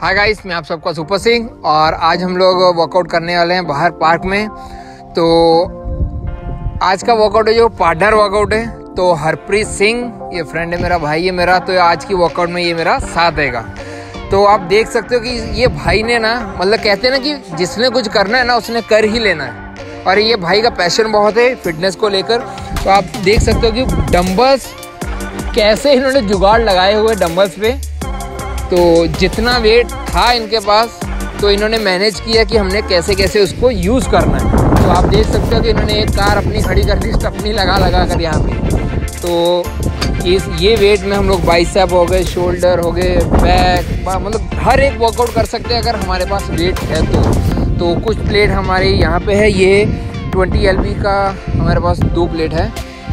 Hi guys, मैं आप सबका सुपर सिंह और आज हम लोग वर्कआउट करने वाले हैं बाहर पार्क में। तो आज का वर्कआउट है जो पार्टनर वर्कआउट है। तो हरप्रीत सिंह ये फ्रेंड है मेरा, भाई है मेरा, तो आज की वर्कआउट में ये मेरा साथ देगा। तो आप देख सकते हो कि ये भाई ने ना, मतलब कहते हैं ना कि जिसने कुछ करना है ना उसने कर ही लेना है, और ये भाई का पैशन बहुत है फिटनेस को लेकर। तो आप देख सकते हो कि डम्बल्स कैसे इन्होंने जुगाड़ लगाए हुए डम्बल्स पे। तो जितना वेट था इनके पास तो इन्होंने मैनेज किया कि हमने कैसे कैसे उसको यूज़ करना है। तो आप देख सकते हो कि इन्होंने एक कार अपनी खड़ी कर दी स्टपनी लगा लगा कर यहाँ पे। तो इस ये वेट में हम लोग बाइसेप हो गए, शोल्डर हो गए, बैक, मतलब हर एक वर्कआउट कर सकते हैं अगर हमारे पास वेट है तो। कुछ प्लेट हमारी यहाँ पे है, ये 20 LB का हमारे पास 2 प्लेट है।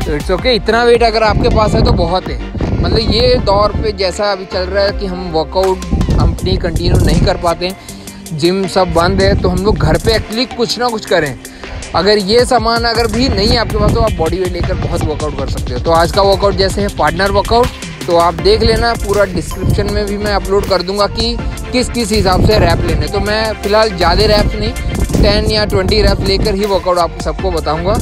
तो इट्स ओके, इतना वेट अगर आपके पास है तो बहुत है। मतलब ये दौर पे जैसा अभी चल रहा है कि हम वर्कआउट अपनी कंटिन्यू नहीं कर पाते, जिम सब बंद है, तो हम लोग घर पे एक्चुअली कुछ ना कुछ करें। अगर ये सामान अगर भी नहीं है आपके पास तो आप बॉडी वेट लेकर बहुत वर्कआउट कर सकते हो। तो आज का वर्कआउट जैसे है पार्टनर वर्कआउट, तो आप देख लेना, पूरा डिस्क्रिप्शन में भी मैं अपलोड कर दूंगा कि किस किस हिसाब से रैप लेने। तो मैं फ़िलहाल ज़्यादा रैप्स नहीं, 10 या 20 रैप लेकर ही वर्कआउट आप सबको बताऊंगा।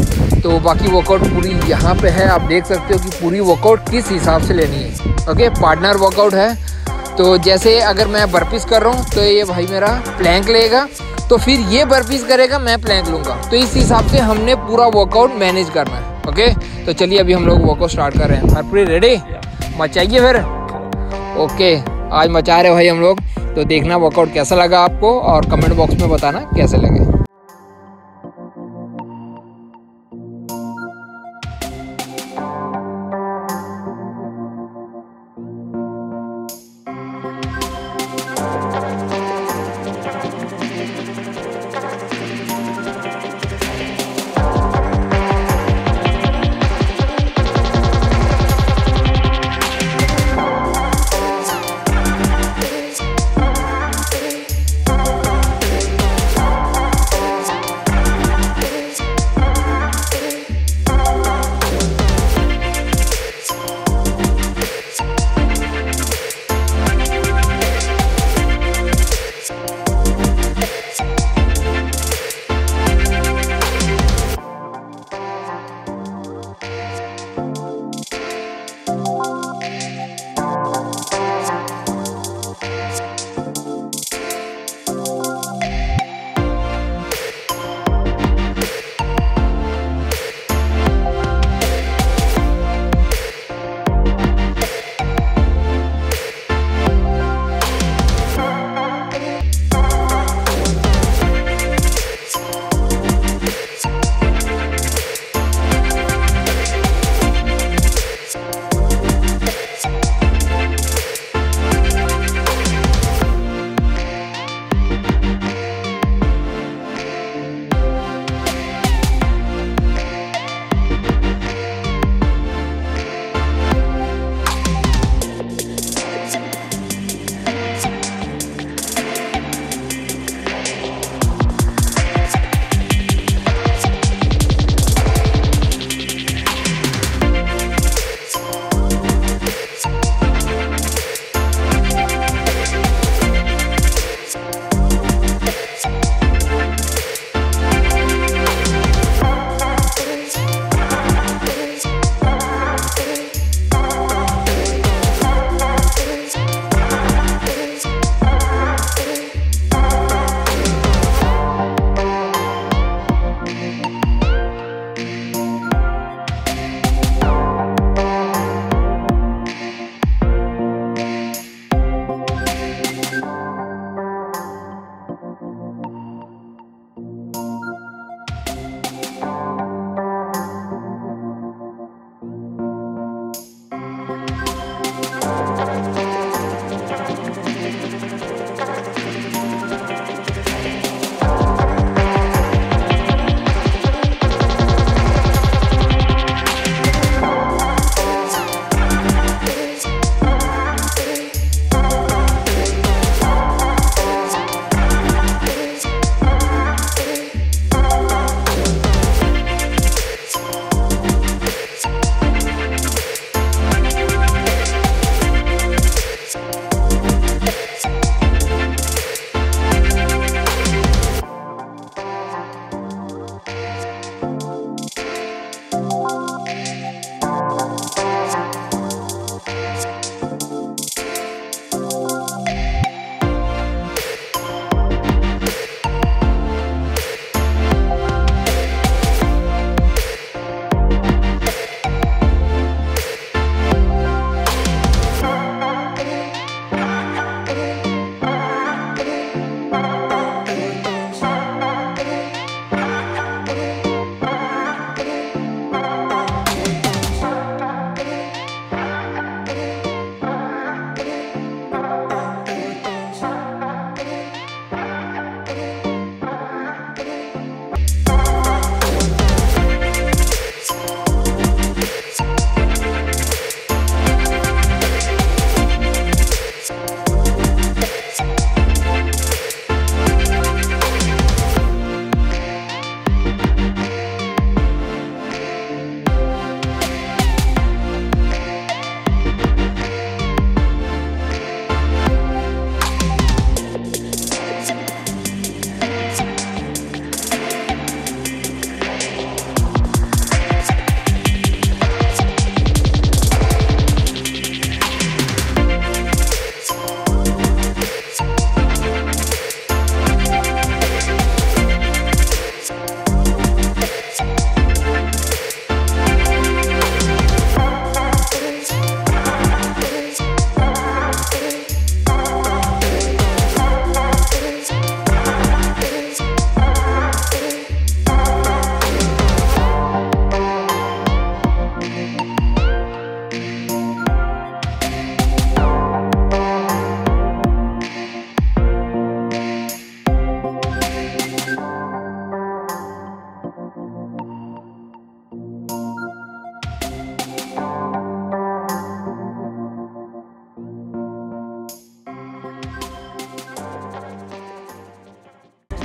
तो बाकी वर्कआउट पूरी यहाँ पे है, आप देख सकते हो कि पूरी वर्कआउट किस हिसाब से लेनी है। ओके, पार्टनर वर्कआउट है। तो जैसे अगर मैं बर्पीस कर रहा हूँ तो ये भाई मेरा प्लैंक लेगा, तो फिर ये बर्पीस करेगा, मैं प्लैंक लूँगा। तो इस हिसाब से हमने पूरा वर्कआउट मैनेज करना है। ओके, तो चलिए अभी हम लोग वर्कआउट स्टार्ट कर रहे हैं। हरप्रीत, रेडी? मचाइए फिर। ओके, आज मचा रहे भाई हम लोग। तो देखना वर्कआउट कैसा लगा आपको, और कमेंट बॉक्स में बताना कैसे लगे।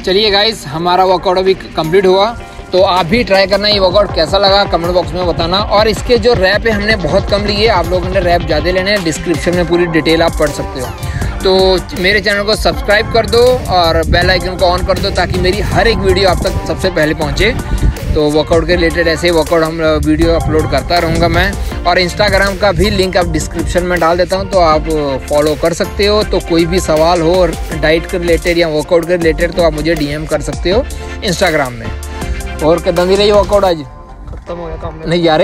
चलिए गाइस, हमारा वर्कआउट अभी कंप्लीट हुआ, तो आप भी ट्राई करना ये वर्कआउट कैसा लगा कमेंट बॉक्स में बताना। और इसके जो रैप है हमने बहुत कम लिए, आप लोगों ने रैप ज़्यादा लेने हैं, डिस्क्रिप्शन में पूरी डिटेल आप पढ़ सकते हो। तो मेरे चैनल को सब्सक्राइब कर दो और बेल आइकन को ऑन कर दो ताकि मेरी हर एक वीडियो आप तक सबसे पहले पहुँचे। तो वर्कआउट के रिलेटेड ऐसे वर्कआउट हम वीडियो अपलोड करता रहूँगा मैं, और इंस्टाग्राम का भी लिंक आप डिस्क्रिप्शन में डाल देता हूँ, तो आप फॉलो कर सकते हो। तो कोई भी सवाल हो और डाइट के रिलेटेड या वर्कआउट के रिलेटेड, तो आप मुझे डीएम कर सकते हो इंस्टाग्राम में। और कदम ही रही वर्कआउट आज खत्म हो गया काम नहीं यार।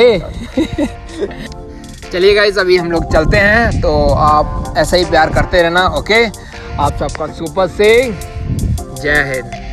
चलिए गाइस, अभी हम लोग चलते हैं, तो आप ऐसा ही प्यार करते रहना। ओके, आप सबका सुपर सिंह, जय हिंद।